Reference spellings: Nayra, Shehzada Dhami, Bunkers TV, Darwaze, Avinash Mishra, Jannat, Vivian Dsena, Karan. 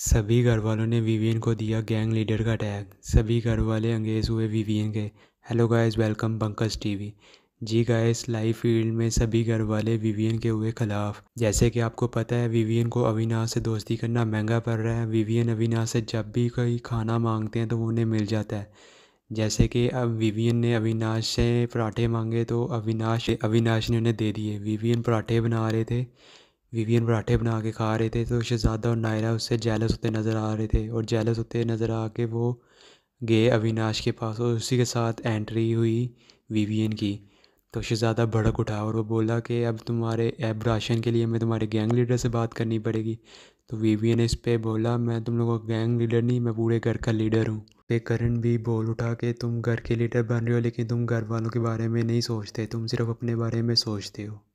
सभी घरवालों ने विवियन को दिया गैंग लीडर का टैग। सभी घरवाले अंगेज हुए विवियन के। Hello guys, welcome bunkers TV. जी गाइस, लाइव फील्ड में सभी घरवाले विवियन के हुए खिलाफ। जैसे कि आपको पता है, विवियन को अविनाश से दोस्ती करना महंगा पड़ रहा है। विवियन अविनाश से जब भी कोई खाना मांगते हैं तो उन्हें मिल जाता है। जैसे कि अब विवियन ने अविनाश से पराठे मांगे तो अविनाश ने उन्हें दे दिए। विवियन पराठे बना के खा रहे थे तो शहज़ादा और नायरा उससे जेलस होते नज़र आ रहे थे। और जेलस होते नज़र आके वो गए अविनाश के पास और उसी के साथ एंट्री हुई विवियन की। तो शहज़ादा भड़क उठा और वो बोला कि अब तुम्हारे ऐब राशन के लिए मैं तुम्हारे गैंग लीडर से बात करनी पड़ेगी। तो विवियन इस पर बोला, मैं तुम लोगों का गैंग लीडर नहीं, मैं पूरे घर का लीडर हूँ। करण भी बोल उठा कि तुम घर के लीडर बन रहे हो, लेकिन तुम घर वालों के बारे में नहीं सोचते, तुम सिर्फ अपने बारे में सोचते हो।